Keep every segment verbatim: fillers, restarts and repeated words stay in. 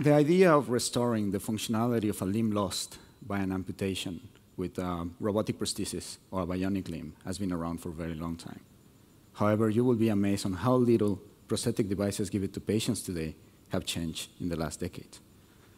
The idea of restoring the functionality of a limb lost by an amputation with a robotic prosthesis or a bionic limb has been around for a very long time. However, you will be amazed on how little prosthetic devices given to patients today have changed in the last decade.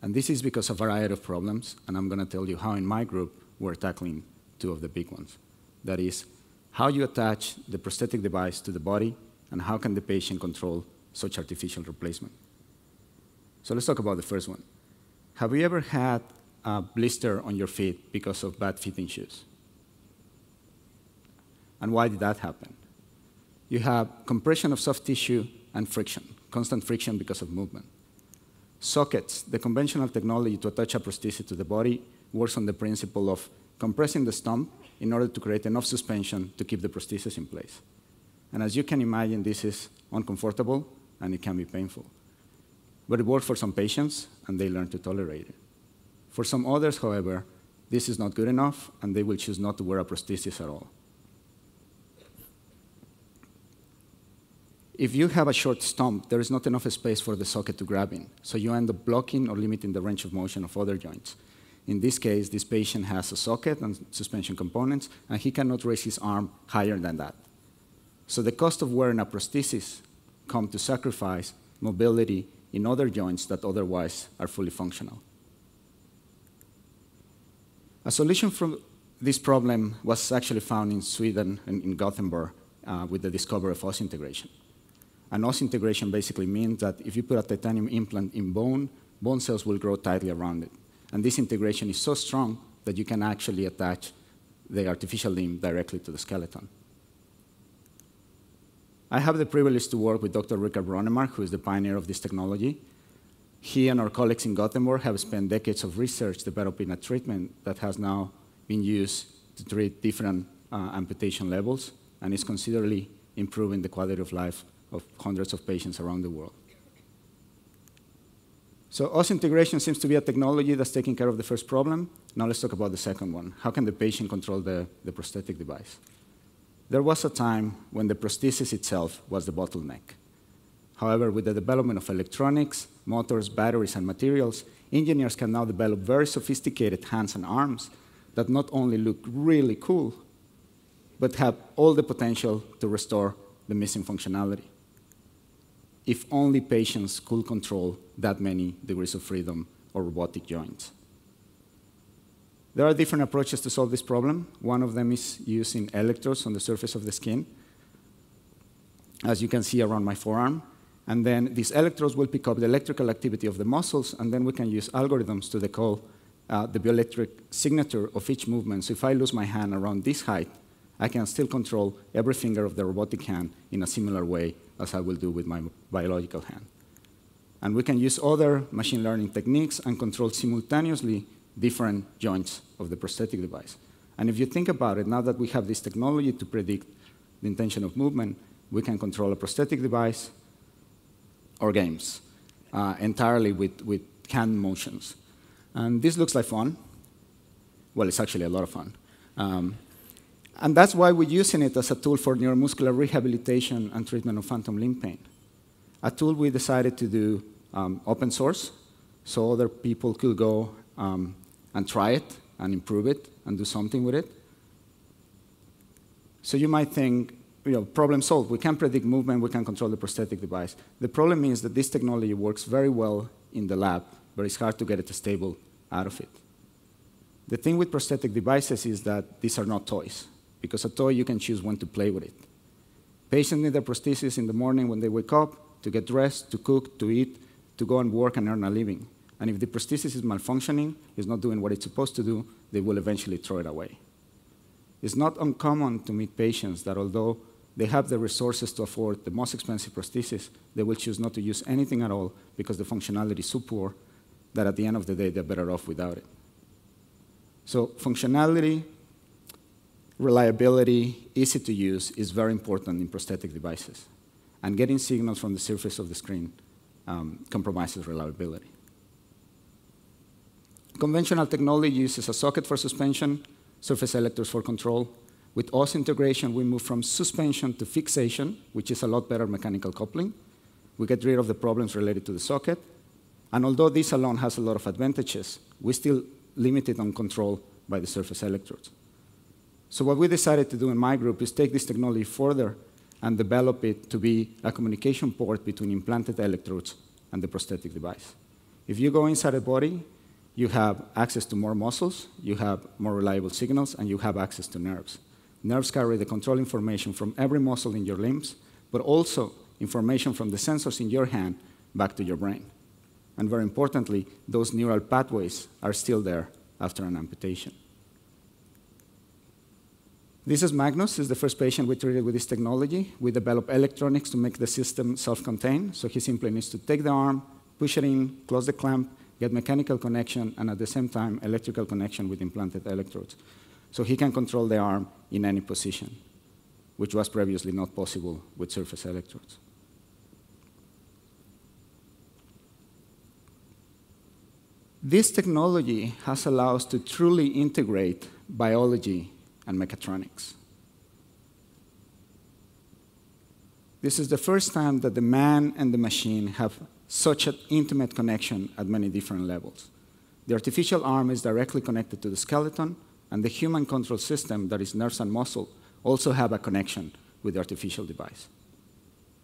And this is because of a variety of problems, and I'm going to tell you how in my group we're tackling two of the big ones. That is, how you attach the prosthetic device to the body, and how can the patient control such artificial replacement. So let's talk about the first one. Have you ever had a blister on your feet because of bad fitting shoes? And why did that happen? You have compression of soft tissue and friction, constant friction because of movement. Sockets, the conventional technology to attach a prosthesis to the body, works on the principle of compressing the stump in order to create enough suspension to keep the prosthesis in place. And as you can imagine, this is uncomfortable and it can be painful. But it works for some patients and they learn to tolerate it. For some others, however, this is not good enough and they will choose not to wear a prosthesis at all. If you have a short stump, there is not enough space for the socket to grab in, so you end up blocking or limiting the range of motion of other joints. In this case, this patient has a socket and suspension components, and he cannot raise his arm higher than that. So the cost of wearing a prosthesis comes to sacrifice mobility in other joints that otherwise are fully functional. A solution for this problem was actually found in Sweden and in Gothenburg uh, with the discovery of osseointegration. And osseointegration basically means that if you put a titanium implant in bone, bone cells will grow tightly around it. And this integration is so strong that you can actually attach the artificial limb directly to the skeleton. I have the privilege to work with Doctor Rickard Brånemark, who is the pioneer of this technology. He and our colleagues in Gothenburg have spent decades of research developing a treatment that has now been used to treat different uh, amputation levels and is considerably improving the quality of life of hundreds of patients around the world. So osseointegration seems to be a technology that's taking care of the first problem. Now let's talk about the second one. How can the patient control the, the prosthetic device? There was a time when the prosthesis itself was the bottleneck. However, with the development of electronics, motors, batteries, and materials, engineers can now develop very sophisticated hands and arms that not only look really cool, but have all the potential to restore the missing functionality. If only patients could control that many degrees of freedom or robotic joints. There are different approaches to solve this problem. One of them is using electrodes on the surface of the skin, as you can see around my forearm. And then these electrodes will pick up the electrical activity of the muscles, and then we can use algorithms to decode uh, the bioelectric signature of each movement. So if I lose my hand around this height, I can still control every finger of the robotic hand in a similar way as I will do with my biological hand. And we can use other machine learning techniques and control simultaneously different joints of the prosthetic device. And if you think about it, now that we have this technology to predict the intention of movement, we can control a prosthetic device or games uh, entirely with, with hand motions. And this looks like fun. Well, it's actually a lot of fun. Um, And that's why we're using it as a tool for neuromuscular rehabilitation and treatment of phantom limb pain. A tool we decided to do um, open source, so other people could go um, and try it and improve it and do something with it. So you might think, you know, problem solved. We can predict movement, we can control the prosthetic device. The problem is that this technology works very well in the lab, but it's hard to get it stable out of it. The thing with prosthetic devices is that these are not toys. Because a toy, you can choose when to play with it. Patients need their prosthesis in the morning when they wake up, to get dressed, to cook, to eat, to go and work and earn a living. And if the prosthesis is malfunctioning, it's not doing what it's supposed to do, they will eventually throw it away. It's not uncommon to meet patients that, although they have the resources to afford the most expensive prosthesis, they will choose not to use anything at all because the functionality is so poor that at the end of the day, they're better off without it. So functionality, reliability, easy to use is very important in prosthetic devices. And getting signals from the surface of the screen um, compromises reliability. Conventional technology uses a socket for suspension, surface electrodes for control. With osseointegration, we move from suspension to fixation, which is a lot better mechanical coupling. We get rid of the problems related to the socket, And although this alone has a lot of advantages, we still limit it on control by the surface electrodes. So what we decided to do in my group is take this technology further and develop it to be a communication port between implanted electrodes and the prosthetic device. If you go inside a body, you have access to more muscles, you have more reliable signals, and you have access to nerves. Nerves carry the control information from every muscle in your limbs, but also information from the sensors in your hand back to your brain. And very importantly, those neural pathways are still there after an amputation. This is Magnus. This is the first patient we treated with this technology. We developed electronics to make the system self-contained, so he simply needs to take the arm, push it in, close the clamp, get mechanical connection, and at the same time, electrical connection with implanted electrodes. So he can control the arm in any position, which was previously not possible with surface electrodes. This technology has allowed us to truly integrate biology and mechatronics. This is the first time that the man and the machine have such an intimate connection at many different levels. The artificial arm is directly connected to the skeleton, and the human control system, that is nerves and muscle, also have a connection with the artificial device.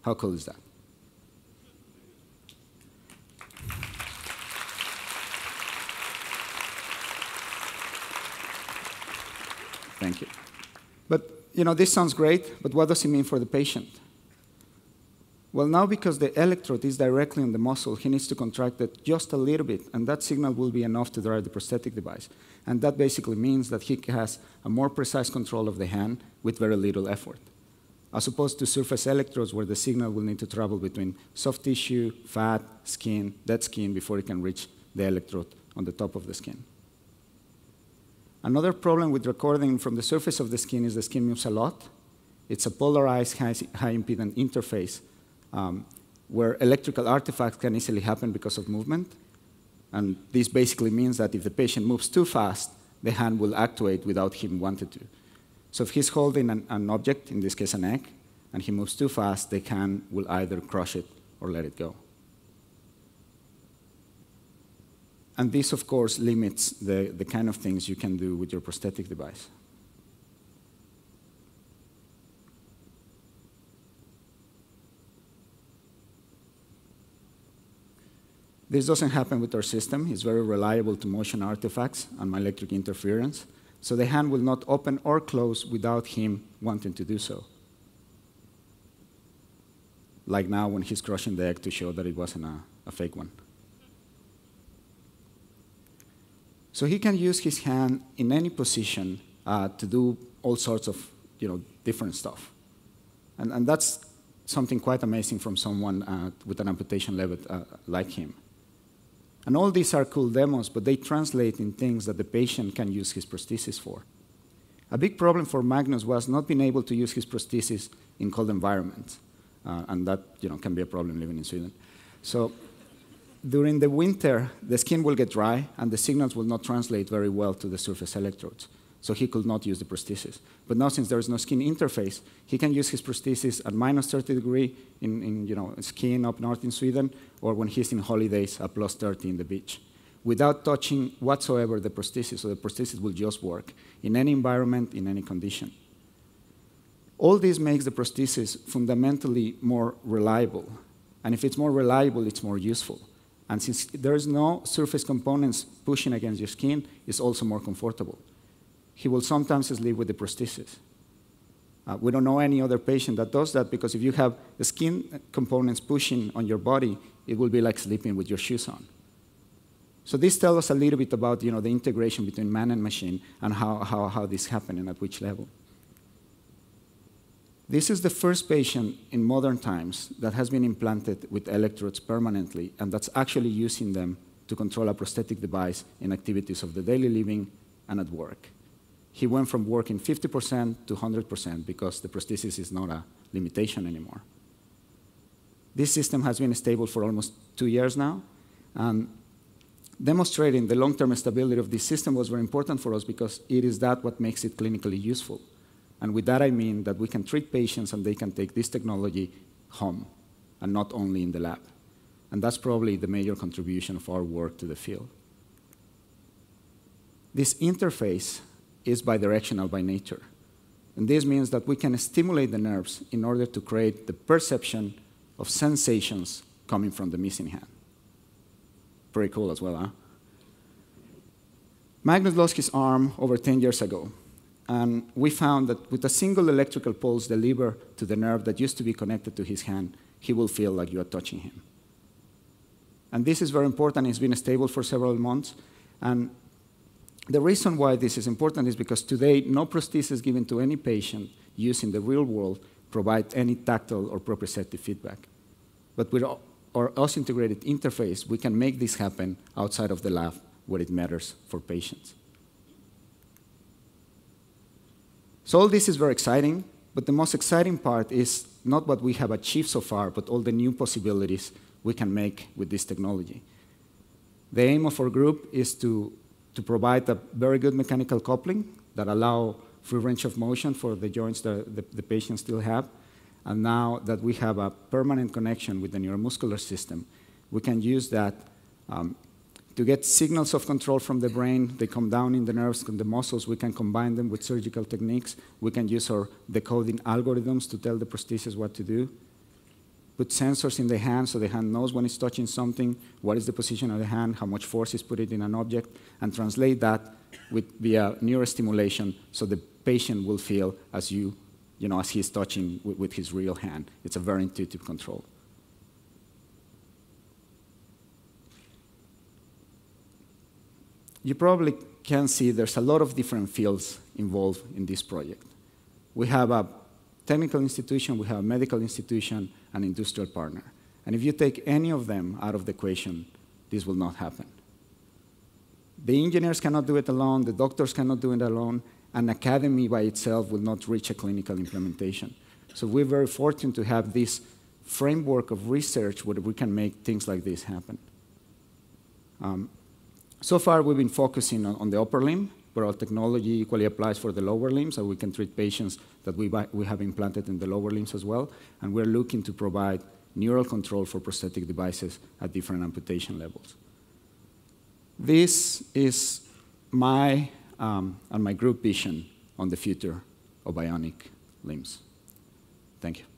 How cool is that? Thank you. But, you know, this sounds great, but what does it mean for the patient? Well, now because the electrode is directly on the muscle, he needs to contract it just a little bit, and that signal will be enough to drive the prosthetic device. And that basically means that he has a more precise control of the hand with very little effort, as opposed to surface electrodes where the signal will need to travel between soft tissue, fat, skin, dead skin, before it can reach the electrode on the top of the skin. Another problem with recording from the surface of the skin is the skin moves a lot. It's a polarized, high-impedance interface Um, where electrical artifacts can easily happen because of movement. And this basically means that if the patient moves too fast, the hand will actuate without him wanting to. So if he's holding an, an object, in this case an egg, and he moves too fast, the hand will either crush it or let it go. And this, of course, limits the, the kind of things you can do with your prosthetic device. This doesn't happen with our system. It's very reliable to motion artifacts and myelectric interference, so the hand will not open or close without him wanting to do so. Like now when he's crushing the egg to show that it wasn't a, a fake one. So he can use his hand in any position uh, to do all sorts of you know, different stuff. And, and that's something quite amazing from someone uh, with an amputation level uh, like him. And all these are cool demos, but they translate in things that the patient can use his prosthesis for. A big problem for Magnus was not being able to use his prosthesis in cold environments, uh, and that you know, can be a problem living in Sweden. So during the winter, the skin will get dry, and the signals will not translate very well to the surface electrodes. So he could not use the prosthesis. But now, since there is no skin interface, he can use his prosthesis at minus thirty degrees in, in you know, skin up north in Sweden, or when he's in holidays at plus thirty in the beach, without touching whatsoever the prosthesis. So the prosthesis will just work in any environment, in any condition. All this makes the prosthesis fundamentally more reliable. And if it's more reliable, it's more useful. And since there is no surface components pushing against your skin, it's also more comfortable. He will sometimes sleep with the prosthesis. Uh, we don't know any other patient that does that, because if you have the skin components pushing on your body, it will be like sleeping with your shoes on. So this tells us a little bit about you know, the integration between man and machine and how, how, how this happened and at which level. This is the first patient in modern times that has been implanted with electrodes permanently, and that's actually using them to control a prosthetic device in activities of the daily living and at work. He went from working fifty percent to one hundred percent because the prosthesis is not a limitation anymore. This system has been stable for almost two years now. And demonstrating the long-term stability of this system was very important for us because it is that what makes it clinically useful. And with that, I mean that we can treat patients and they can take this technology home and not only in the lab. And that's probably the major contribution of our work to the field. This interface is bidirectional by nature. And this means that we can stimulate the nerves in order to create the perception of sensations coming from the missing hand. Pretty cool as well, huh? Magnus lost his arm over ten years ago, and we found that with a single electrical pulse delivered to the nerve that used to be connected to his hand, he will feel like you are touching him. And this is very important. It's been stable for several months. And the reason why this is important is because today, no prosthesis given to any patient used in the real world provides any tactile or proprioceptive feedback. But with our osseointegrated interface, we can make this happen outside of the lab where it matters for patients. So all this is very exciting, but the most exciting part is not what we have achieved so far, but all the new possibilities we can make with this technology. The aim of our group is to, to provide a very good mechanical coupling that allows free range of motion for the joints that the, the patients still have. And now that we have a permanent connection with the neuromuscular system, we can use that um, to get signals of control from the brain. They come down in the nerves and the muscles. We can combine them with surgical techniques. We can use our decoding algorithms to tell the prosthesis what to do. Put sensors in the hand so the hand knows when it's touching something, what is the position of the hand, how much force is put in an object, and translate that with, via neurostimulation so the patient will feel as you, you know, as he's touching with, with his real hand. It's a very intuitive control. You probably can see there's a lot of different fields involved in this project. We have a technical institution, we have a medical institution, an industrial partner. And if you take any of them out of the equation, this will not happen. The engineers cannot do it alone, the doctors cannot do it alone, an academy by itself will not reach a clinical implementation. So we're very fortunate to have this framework of research where we can make things like this happen. Um, So far, we've been focusing on, on the upper limb, where our technology equally applies for the lower limbs, so we can treat patients that we, we have implanted in the lower limbs as well. And we're looking to provide neural control for prosthetic devices at different amputation levels. This is my um, and my group vision on the future of bionic limbs. Thank you.